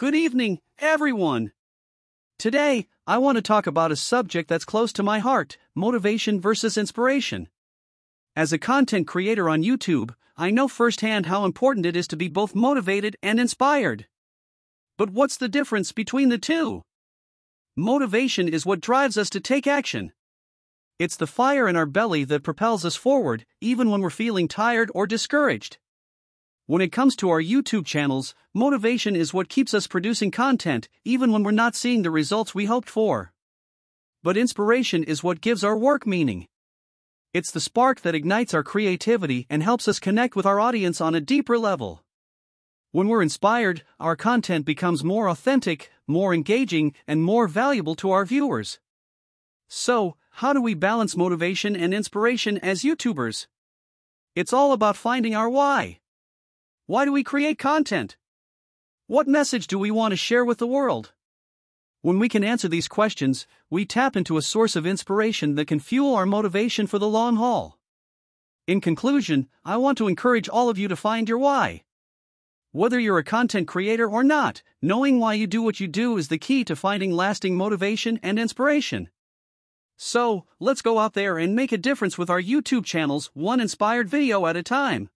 Good evening, everyone! Today, I want to talk about a subject that's close to my heart, motivation versus inspiration. As a content creator on YouTube, I know firsthand how important it is to be both motivated and inspired. But what's the difference between the two? Motivation is what drives us to take action. It's the fire in our belly that propels us forward, even when we're feeling tired or discouraged. When it comes to our YouTube channels, motivation is what keeps us producing content, even when we're not seeing the results we hoped for. But inspiration is what gives our work meaning. It's the spark that ignites our creativity and helps us connect with our audience on a deeper level. When we're inspired, our content becomes more authentic, more engaging, and more valuable to our viewers. So, how do we balance motivation and inspiration as YouTubers? It's all about finding our why. Why do we create content? What message do we want to share with the world? When we can answer these questions, we tap into a source of inspiration that can fuel our motivation for the long haul. In conclusion, I want to encourage all of you to find your why. Whether you're a content creator or not, knowing why you do what you do is the key to finding lasting motivation and inspiration. So, let's go out there and make a difference with our YouTube channels, one inspired video at a time.